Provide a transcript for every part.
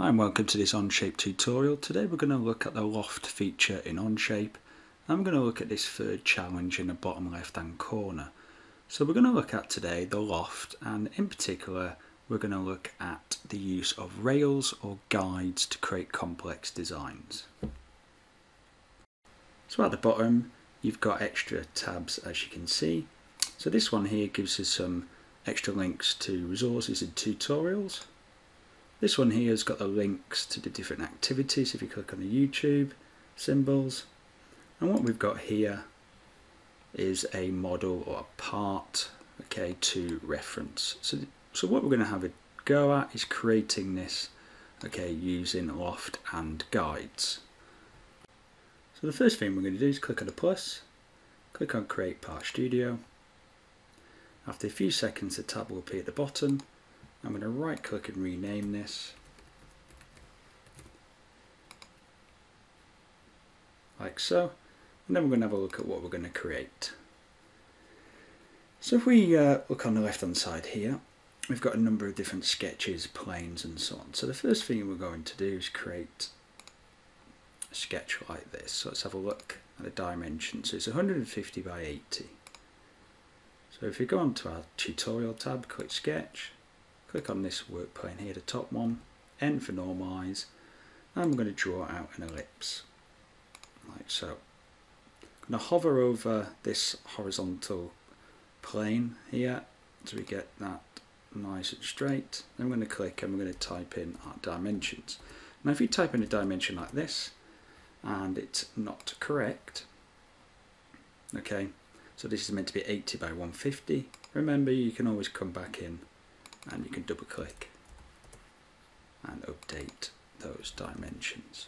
Hi and welcome to this Onshape tutorial. Today we're going to look at the loft feature in Onshape. I'm going to look at this third challenge in the bottom left hand corner. So we're going to look at today the loft, and in particular we're going to look at the use of rails or guides to create complex designs. So at the bottom you've got extra tabs, as you can see. So this one here gives us some extra links to resources and tutorials. This one here has got the links to the different activities if you click on the YouTube symbols. And what we've got here is a model or a part, okay, to reference. So what we're going to have a go at is creating this, okay, using loft and guides. So the first thing we're going to do is click on the plus, click on Create Part Studio. After a few seconds the tab will appear at the bottom. I'm going to right click and rename this like so, and then we're going to have a look at what we're going to create. So if we look on the left hand side here, we've got a number of different sketches, planes and so on. So the first thing we're going to do is create a sketch like this. So let's have a look at the dimensions. So it's 150 by 80. So if we go on to our tutorial tab, click sketch, click on this work plane here, the top one, N for normalize, and I'm going to draw out an ellipse, like so. I'm going to hover over this horizontal plane here, so we get that nice and straight. Then I'm going to click and we're going to type in our dimensions. Now if you type in a dimension like this, and it's not correct, okay, so this is meant to be 80 by 150, remember you can always come back in and you can double click and update those dimensions.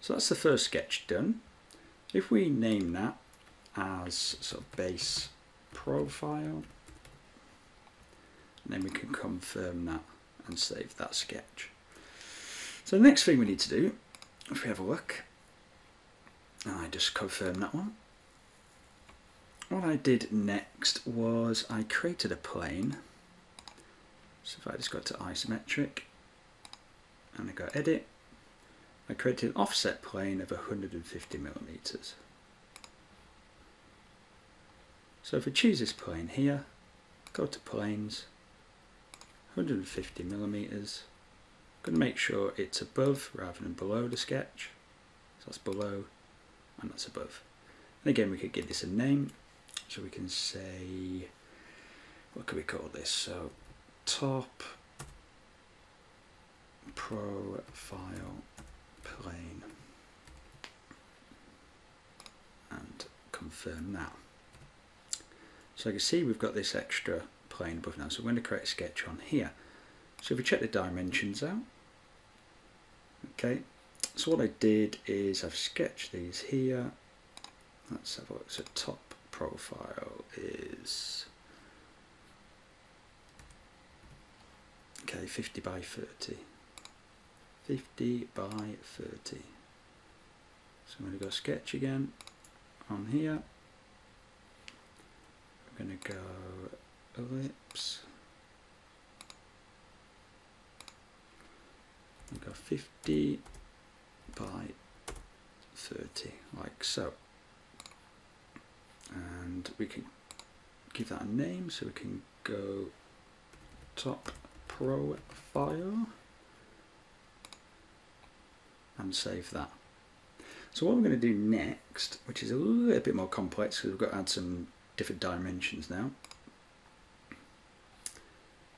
So that's the first sketch done. If we name that as sort of base profile, and then we can confirm that and save that sketch. So the next thing we need to do, if we have a look, and I just confirm that one. What I did next was I created a plane. So if I just go to isometric and I go edit, I created an offset plane of 150 mm. So if we choose this plane here, go to planes, 150 mm. I'm going to make sure it's above rather than below the sketch. So that's below and that's above. And again, we could give this a name. So we can say, what can we call this? So top profile plane, and confirm that. So you can see we've got this extra plane above now, so we're going to create a sketch on here. So if we check the dimensions out, okay, so what I did is I've sketched these here. Let's have a look. So top profile is, okay, 50 by 30. 50 by 30. So I'm going to go sketch again on here. I'm going to go ellipse. I'll go 50 by 30, like so. And we can give that a name, so we can go top profile and save that. So what we're going to do next, which is a little bit more complex because we've got to add some different dimensions now.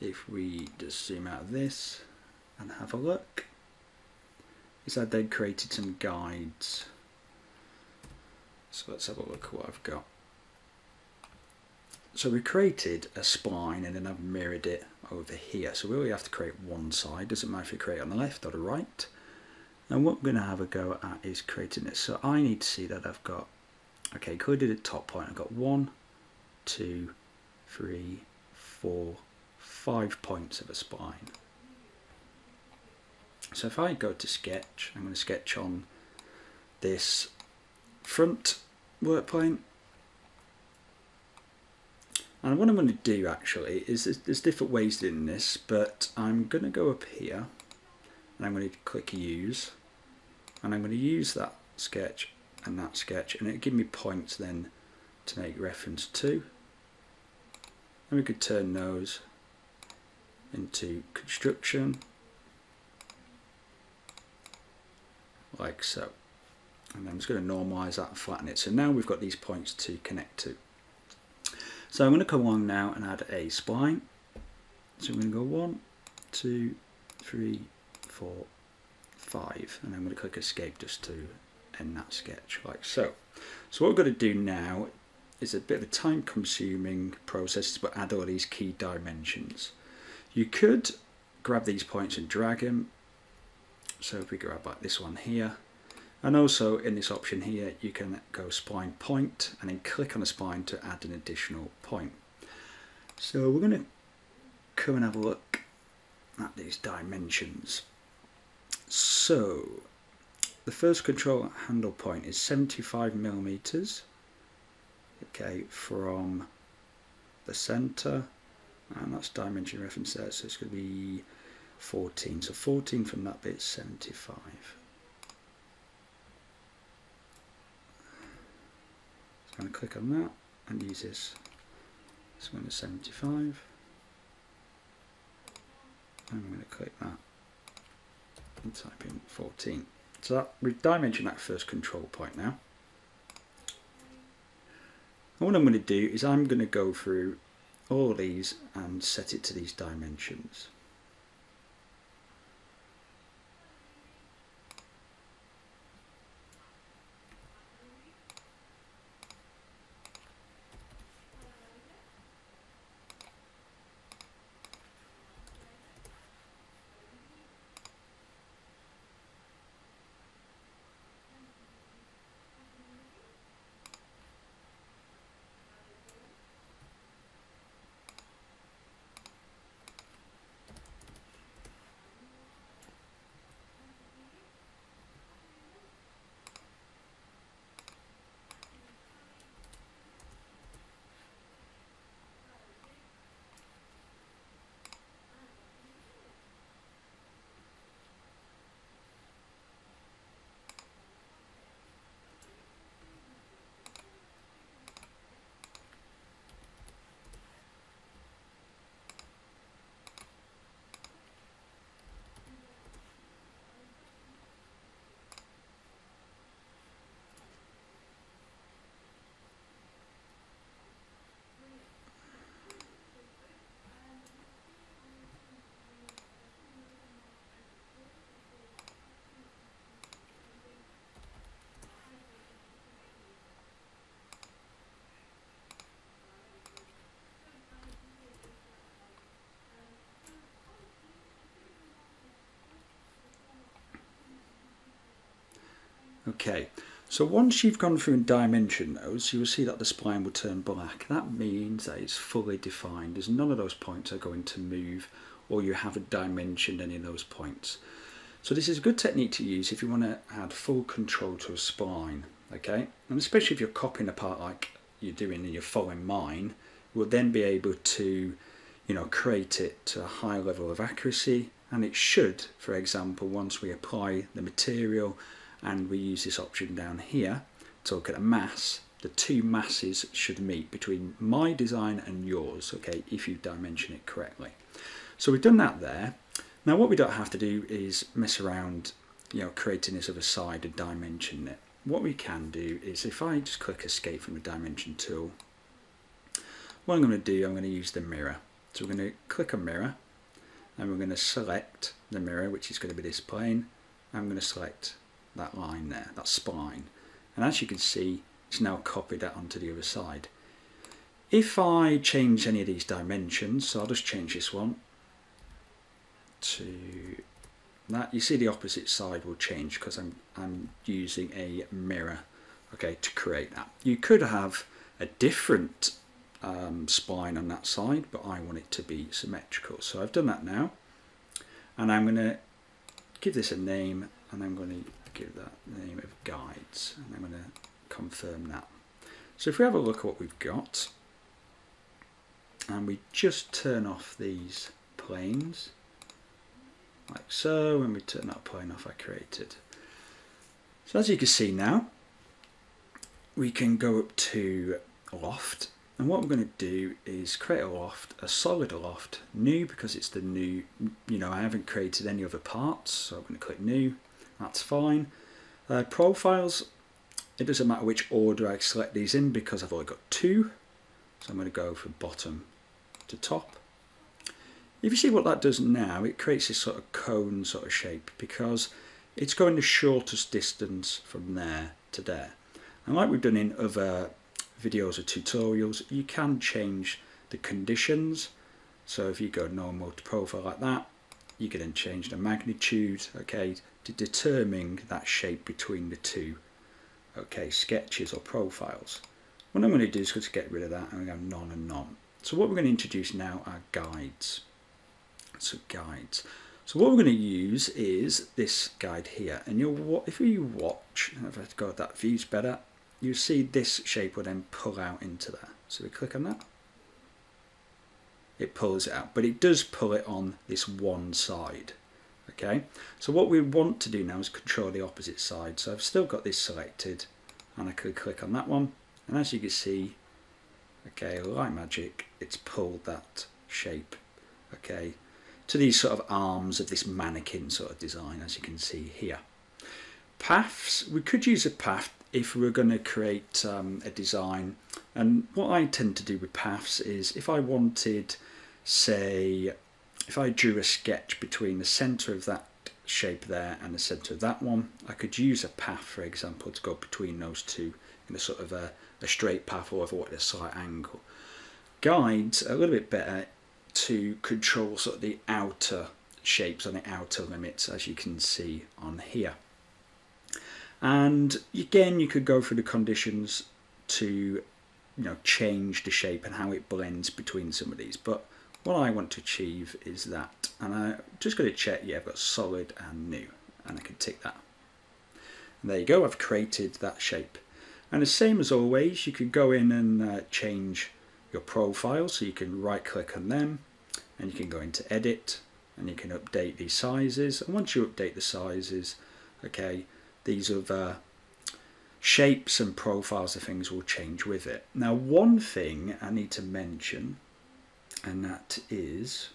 If we just zoom out of this and have a look, is that they've created some guides. So let's have a look at what I've got. So we created a spline and then I've mirrored it over here. So we only have to create one side, doesn't matter if you create on the left or the right. And what we're going to have a go at is creating this. So I need to see that I've got, okay, included at top point, I've got 1, 2, 3, 4, 5 points of a spline. So if I go to sketch, I'm going to sketch on this front work plane. And what I'm going to do actually is, there's different ways in this, but I'm going to go up here and I'm going to click use, and I'm going to use that sketch and that sketch, and it'll give me points then to make reference to. And we could turn those into construction like so, and I'm just going to normalize that and flatten it. So now we've got these points to connect to. So I'm going to come along now and add a spline. So I'm going to go 1, 2, 3, 4, 5, and I'm going to click escape just to end that sketch like so. So what we're going to do now is a bit of a time consuming process, but add all these key dimensions. You could grab these points and drag them. So if we grab like this one here, and also in this option here, you can go spline point and then click on a spline to add an additional point. So we're going to come and have a look at these dimensions. So the first control handle point is 75 mm, okay, from the center, and that's dimension reference there, so it's going to be 14. So 14 from that bit, 75. So I'm going to click on that and use this. So I'm going to 75. And I'm going to click that and type in 14. So that, we've dimensioned that first control point now. And what I'm going to do is I'm going to go through all these and set it to these dimensions. Okay, so once you've gone through and dimension those, you will see that the spline will turn black. That means that it's fully defined, as none of those points are going to move, or you haven't dimensioned any of those points. So this is a good technique to use if you want to add full control to a spline, okay? And especially if you're copying a part like you're doing and you're following mine, you'll then be able to, you know, create it to a high level of accuracy. And it should, for example, once we apply the material, and we use this option down here to look at a mass, the two masses should meet between my design and yours, okay, if you dimension it correctly. So we've done that there. Now what we don't have to do is mess around, you know, creating this other side and dimension it. What we can do is, if I just click escape from the dimension tool, what I'm going to do, I'm going to use the mirror. So we're going to click on mirror, and we're going to select the mirror, which is going to be this plane. I'm going to select that line there, that spline, and as you can see, it's now copied that onto the other side. If I change any of these dimensions, so I'll just change this one to that, you see the opposite side will change because I'm using a mirror, okay, to create that. You could have a different spline on that side, but I want it to be symmetrical, so I've done that now, and I'm going to give this a name, and I'm going to give that the name of guides, and I'm going to confirm that. So if we have a look at what we've got, and we just turn off these planes, like so, when we turn that point off I created. So as you can see now, we can go up to loft, and what I'm going to do is create a loft, a solid loft, new, because it's the new, you know, I haven't created any other parts, so I'm going to click new, that's fine. Profiles, it doesn't matter which order I select these in because I've only got two, so I'm going to go from bottom to top. If you see what that does now, it creates this sort of cone sort of shape because it's going the shortest distance from there to there. And like we've done in other videos or tutorials, you can change the conditions. So if you go normal to profile like that, you can then change the magnitude, okay, to determine that shape between the two, okay, sketches or profiles. What I'm going to do is just get rid of that and we have none and none. So what we're going to introduce now are guides. So guides. So what we're going to use is this guide here, and you'll, if you watch, if I go that view's better, you see this shape will then pull out into there. So we click on that, it pulls it out, but it does pull it on this one side. Okay, so what we want to do now is control the opposite side. So I've still got this selected, and I could click on that one, and as you can see, okay, like magic, it's pulled that shape, okay, to these sort of arms of this mannequin sort of design, as you can see here. Paths, we could use a path if we're going to create a design, and what I tend to do with paths is if I wanted, say, if I drew a sketch between the centre of that shape there and the centre of that one, I could use a path, for example, to go between those two in a sort of a straight path, or if I wanted a slight angle. Guides are a little bit better to control sort of the outer shapes on the outer limits, as you can see on here. And again, you could go through the conditions to, you know, change the shape and how it blends between some of these, but what I want to achieve is that, and I'm just going to check, yeah, I've got solid and new, and I can tick that, and there you go, I've created that shape. And the same as always, you could go in and change your profile, so you can right click on them and you can go into edit and you can update these sizes, and once you update the sizes, okay, these other shapes and profiles of things will change with it. Now one thing I need to mention, and that is,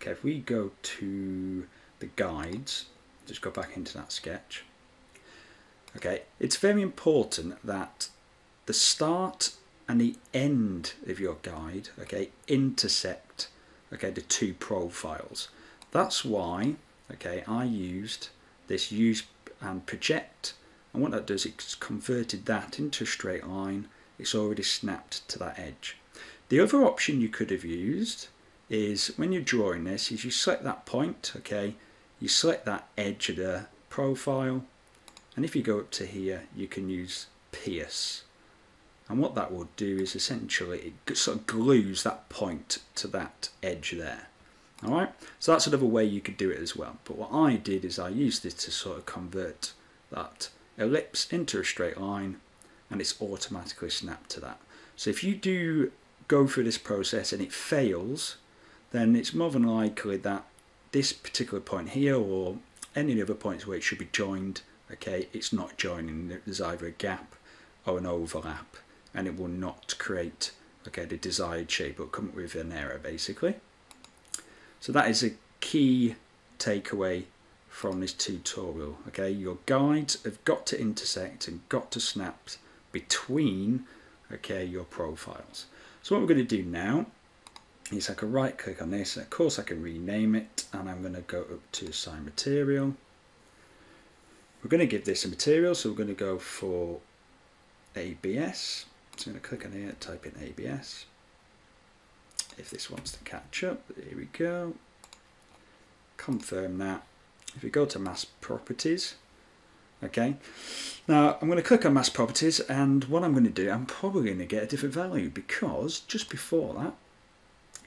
okay, if we go to the guides, just go back into that sketch, okay, it's very important that the start and the end of your guide, okay, intersect, okay, the two profiles. That's why, okay, I used this use and project, and what that does, it's converted that into a straight line, it's already snapped to that edge. The other option you could have used is, when you're drawing this, is you select that point, okay, you select that edge of the profile, and if you go up to here, you can use pierce. And what that will do is essentially it sort of glues that point to that edge there. All right, so that's another way you could do it as well. But what I did is I used this to sort of convert that ellipse into a straight line, and it's automatically snapped to that. So if you do go through this process and it fails, then it's more than likely that this particular point here or any other points where it should be joined, okay, it's not joining. There's either a gap or an overlap, and it will not create, okay, the desired shape. It will come up with an error basically. So that is a key takeaway from this tutorial. Okay, your guides have got to intersect and got to snap between, okay, your profiles. So what we're going to do now is I can right click on this, and of course I can rename it, and I'm going to go up to assign material. We're going to give this a material, so we're going to go for ABS. So I'm going to click on here, type in ABS. If this wants to catch up, here we go. Confirm that. If we go to mass properties, okay. Now I'm going to click on mass properties, and what I'm going to do, I'm probably going to get a different value, because just before that,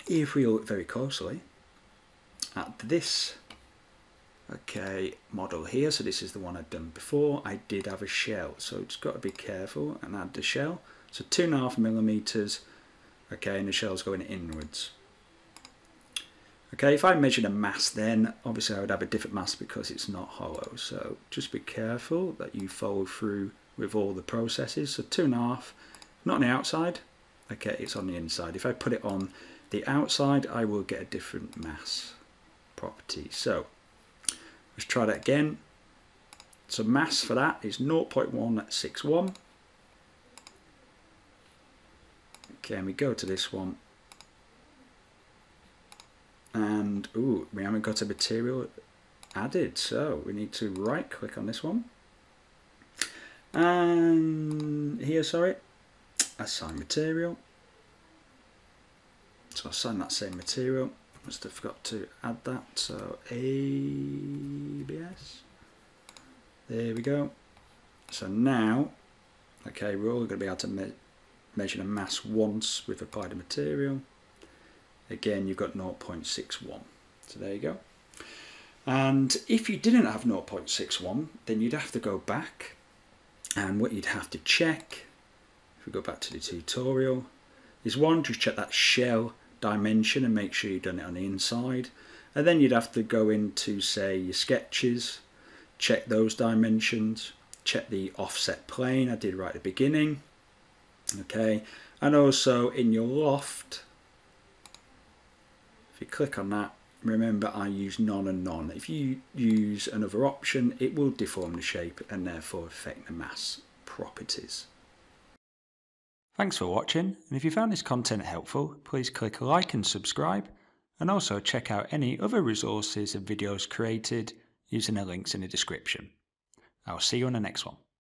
if we look very closely at this, okay, model here, so this is the one I've done before, I did have a shell, so it's got to be careful and add the shell. So 2.5 millimeters, okay, and the shell's going inwards. Okay, if I measured a mass, then obviously I would have a different mass because it's not hollow. So just be careful that you follow through with all the processes. So 2.5, not on the outside. Okay, it's on the inside. If I put it on the outside, I will get a different mass property. So let's try that again. So mass for that is 0.161. Okay, and we go to this one. And, ooh, we haven't got a material added, so we need to right-click on this one. And here, sorry, assign material. So I'll assign that same material. I must have forgot to add that, so ABS. There we go. So now, okay, we're only going to be able to measure the mass once with applied material. Again, you've got 0.61. So there you go. And if you didn't have 0.61, then you'd have to go back. And what you'd have to check, if we go back to the tutorial, is one, just check that shell dimension and make sure you've done it on the inside. And then you'd have to go into, say, your sketches, check those dimensions, check the offset plane I did right at the beginning. Okay. And also in your loft, you click on that, remember I use none and none. If you use another option, it will deform the shape and therefore affect the mass properties. Thanks for watching, and if you found this content helpful, please click like and subscribe, and also check out any other resources and videos created using the links in the description. I'll see you on the next one.